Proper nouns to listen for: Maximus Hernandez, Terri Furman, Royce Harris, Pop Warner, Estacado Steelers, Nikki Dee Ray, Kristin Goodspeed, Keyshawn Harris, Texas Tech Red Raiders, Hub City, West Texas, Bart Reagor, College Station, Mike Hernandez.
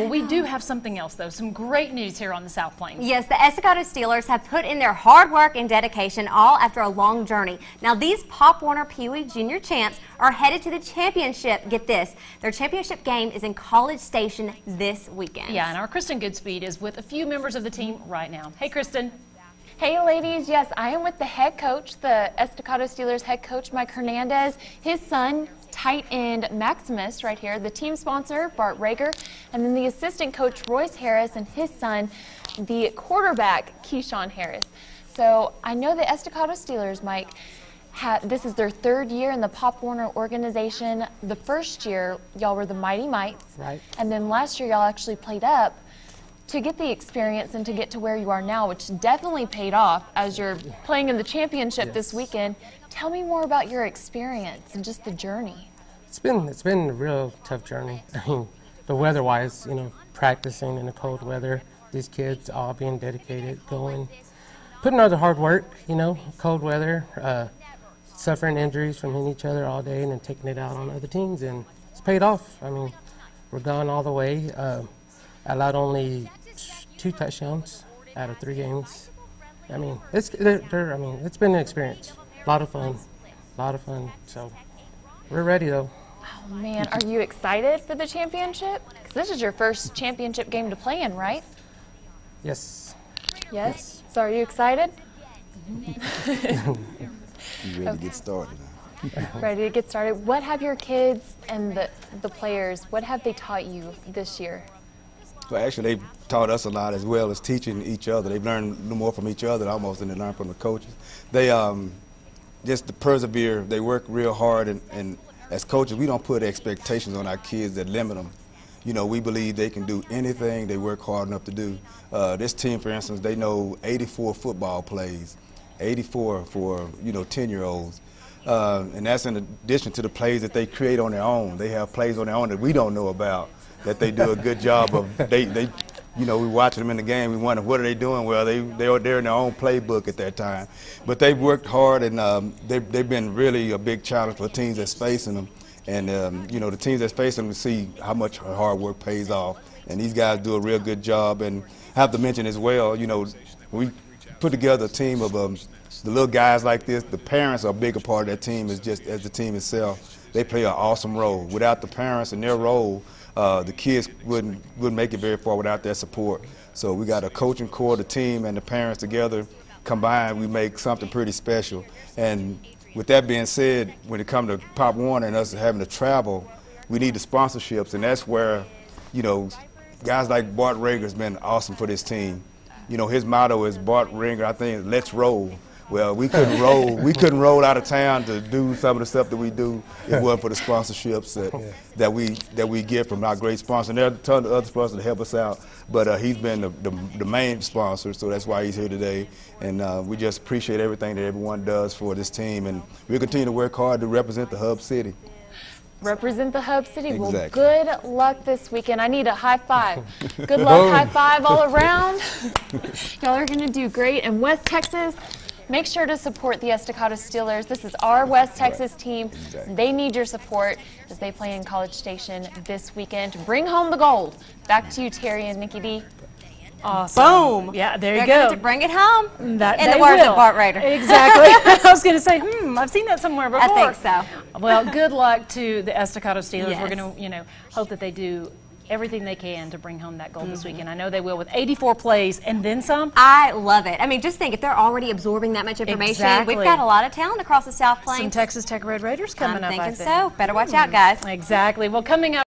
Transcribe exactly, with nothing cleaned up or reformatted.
Well, we do have something else, though. Some great news here on the South Plains. Yes, the Estacado Steelers have put in their hard work and dedication, all after a long journey. Now, these Pop Warner Pee Wee Junior champs are headed to the championship. Get this. Their championship game is in College Station this weekend. Yeah, and our Kristin Goodspeed is with a few members of the team right now. Hey, Kristin. Hey, ladies. Yes, I am with the head coach, the Estacado Steelers head coach, Mike Hernandez, his son, tight end Maximus, right here, the team sponsor, Bart Reagor, and then the assistant coach, Royce Harris, and his son, the quarterback, Keyshawn Harris. So I know the Estacado Steelers, Mike, have, this is their third year in the Pop Warner organization. The first year, y'all were the Mighty Mites, right? And then last year, y'all actually played up to get the experience and to get to where you are now, which definitely paid off as you're playing in the championship yes. this weekend. Tell me more about your experience and just the journey. It's been it's been a real tough journey. I mean, the weather-wise, you know, practicing in the cold weather, these kids all being dedicated, going, putting out the hard work, you know, cold weather, uh, suffering injuries from hitting each other all day and then taking it out on other teams, and it's paid off. I mean, we're gone all the way. Uh, allowed only two touchdowns out of three games. I mean, it's they're, they're, I mean, it's been an experience. A lot of fun, a lot of fun. So we're ready though. Oh man, are you excited for the championship? Because this is your first championship game to play in, right? Yes. Yes. So are you excited? You ready okay. to get started? Ready to get started. What have your kids and the the players? What have they taught you this year? Well, actually, they've taught us a lot as well as teaching each other. They've learned more from each other almost than they learn from the coaches. They um, just to persevere. They work real hard, and, and as coaches, we don't put expectations on our kids that limit them. You know, we believe they can do anything they work hard enough to do. Uh, this team, for instance, they know eighty-four football plays, eighty-four for, you know, ten-year-olds. Uh, and that's in addition to the plays that they create on their own. They have plays on their own that we don't know about. That they do a good job of, they, they, you know, we watch them in the game, we wonder what are they doing? Well, they, they are, they're in their own playbook at that time. But they've worked hard, and um, they've, they've been really a big challenge for teams that's facing them. And, um, you know, the teams that's facing them to see how much hard work pays off. And these guys do a real good job. And I have to mention as well, you know, we put together a team of um, the little guys like this. The parents are a bigger part of that team as just as the team itself. They play an awesome role. Without the parents and their role, Uh, the kids wouldn't, wouldn't make it very far without their support. So we got a coaching core, the team, and the parents together. Combined, we make something pretty special. And with that being said, when it comes to Pop Warner and us having to travel, we need the sponsorships. And that's where, you know, guys like Bart Reagor has been awesome for this team. You know, his motto is Bart Reagor, I think, let's roll. Well, we couldn't roll. We couldn't roll out of town to do some of the stuff that we do. It wasn't for the sponsorships that yeah. that we that we get from our great sponsors. And there are a ton of other sponsors that help us out, but uh, he's been the, the the main sponsor, so that's why he's here today. And uh, we just appreciate everything that everyone does for this team, and we continue to work hard to represent the Hub City. Represent the Hub City. Exactly. Well, good luck this weekend. I need a high five. Good luck, high five all around. Y'all are gonna do great in West Texas. Make sure to support the Estacado Steelers. This is our West Texas team. Exactly. They need your support as they play in College Station this weekend. Bring home the gold. Back to you, Terry and Nikki D. Awesome. Boom. Yeah, there you go. To bring it home. That in the words will. Of Bart Reagor. Exactly. I was going to say, hmm, I've seen that somewhere before. I think so. Well, good luck to the Estacado Steelers. Yes. We're going to, you know, hope that they do everything they can to bring home that goal mm-hmm. this weekend. I know they will with eighty-four plays and then some. I love it. I mean, just think, if they're already absorbing that much information, exactly. we've got a lot of talent across the South Plains. Some Texas Tech Red Raiders coming I'm up, I think. I'm thinking so. Better watch mm. out, guys. Exactly. Well, coming up.